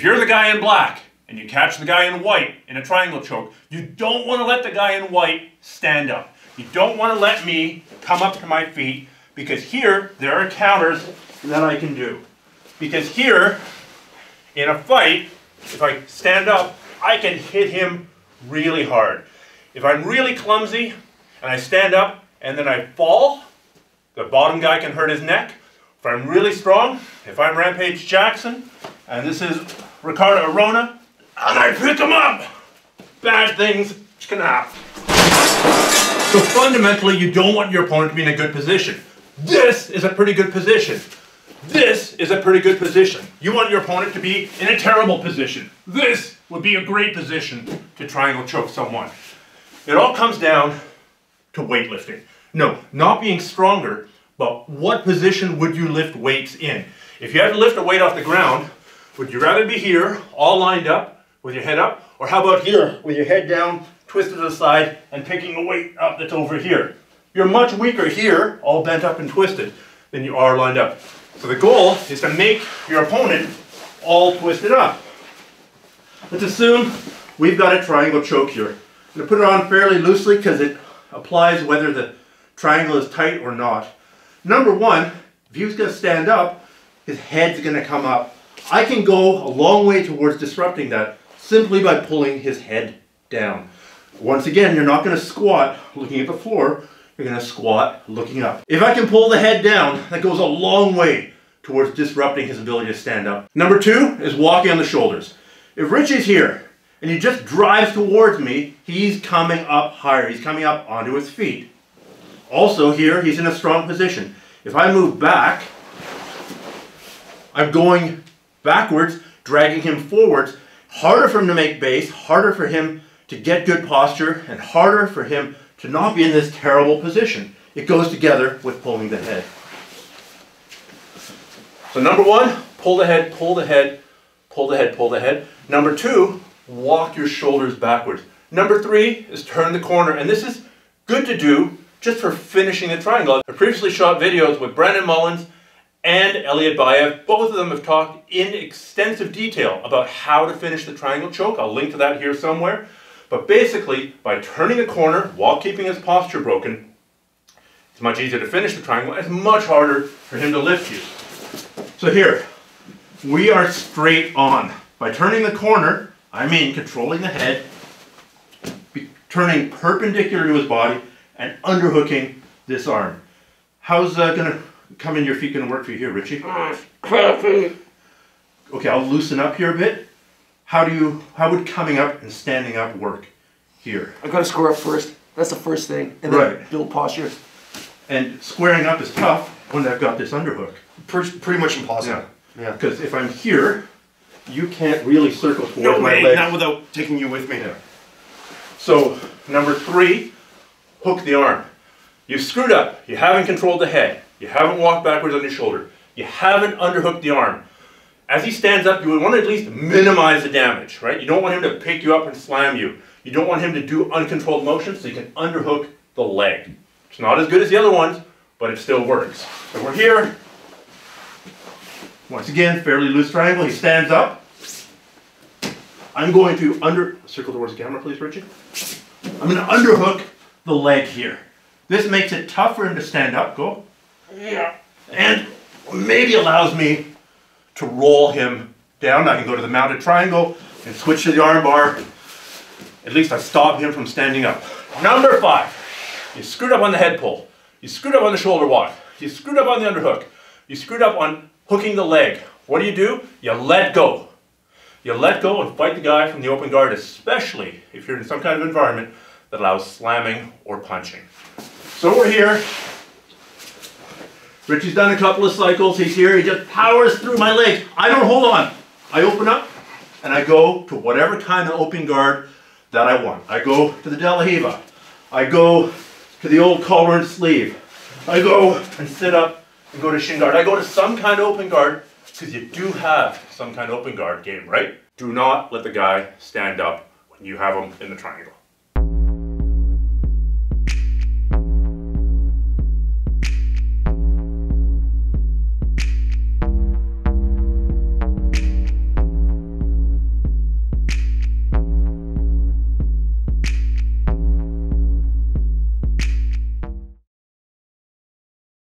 If you're the guy in black and you catch the guy in white in a triangle choke, you don't want to let the guy in white stand up. You don't want to let me come up to my feet, because here there are counters that I can do. Because here, in a fight, if I stand up, I can hit him really hard. If I'm really clumsy and I stand up and then I fall, the bottom guy can hurt his neck. If I'm really strong, if I'm Rampage Jackson, and this is Ricardo Arona, and I pick him up, bad things can happen. So fundamentally, you don't want your opponent to be in a good position. This is a pretty good position. This is a pretty good position. You want your opponent to be in a terrible position. This would be a great position to triangle choke someone. It all comes down to weightlifting. No, not being stronger, but what position would you lift weights in? If you had to lift a weight off the ground, would you rather be here, all lined up, with your head up? Or how about here, with your head down, twisted to the side, and picking a weight up that's over here? You're much weaker here, all bent up and twisted, than you are lined up. So the goal is to make your opponent all twisted up. Let's assume we've got a triangle choke here. I'm going to put it on fairly loosely because it applies whether the triangle is tight or not. Number one, if he was going to stand up, his head's going to come up. I can go a long way towards disrupting that simply by pulling his head down. Once again, you're not going to squat looking at the floor. You're going to squat looking up. If I can pull the head down, that goes a long way towards disrupting his ability to stand up. Number two is walking on the shoulders. If Rich is here and he just drives towards me, he's coming up higher. He's coming up onto his feet. Also here, he's in a strong position. If I move back, I'm going backwards, dragging him forwards. Harder for him to make base, harder for him to get good posture, and harder for him to not be in this terrible position. It goes together with pulling the head. So number one, pull the head, pull the head, pull the head, pull the head. Number two, walk your shoulders backwards. Number three is turn the corner, and this is good to do just for finishing the triangle. I previously shot videos with Brandon Mullins and Elliot Bayev. Both of them have talked in extensive detail about how to finish the triangle choke. I'll link to that here somewhere. But basically, by turning the corner while keeping his posture broken, it's much easier to finish the triangle. It's much harder for him to lift you. So here, we are straight on. By turning the corner, I mean controlling the head, turning perpendicular to his body, and underhooking this arm. How's that gonna come in your feet gonna work for you here, Richie? Okay, I'll loosen up here a bit. How would coming up and standing up work here? I've got to square up first. That's the first thing, and then build posture. And squaring up is tough when I've got this underhook. Pretty much impossible. Yeah. Because if I'm here, you can't really circle towards my leg. Not without taking you with me. Yeah. So number three. Hook the arm. You've screwed up. You haven't controlled the head. You haven't walked backwards on your shoulder. You haven't underhooked the arm. As he stands up, you would want to at least minimize the damage, right? You don't want him to pick you up and slam you. You don't want him to do uncontrolled motions, so you can underhook the leg. It's not as good as the other ones, but it still works. So we're here. Once again, fairly loose triangle. He stands up. I'm going to circle towards the camera, please, Richie. I'm going to underhook the leg here. This makes it tough for him to stand up. Go. Yeah. And maybe allows me to roll him down. I can go to the mounted triangle and switch to the arm bar. At least I stop him from standing up. Number five. You screwed up on the head pull. You screwed up on the shoulder walk. You screwed up on the underhook. You screwed up on hooking the leg. What do? You let go. You let go and fight the guy from the open guard, especially if you're in some kind of environment that allows slamming or punching. So we're here. Richie's done a couple of cycles. He's here. He just powers through my legs. I don't hold on. I open up and I go to whatever kind of open guard that I want. I go to the De La Riva. I go to the old collar and sleeve. I go and sit up and go to shin guard. I go to some kind of open guard, because you do have some kind of open guard game, right? Do not let the guy stand up when you have him in the triangle.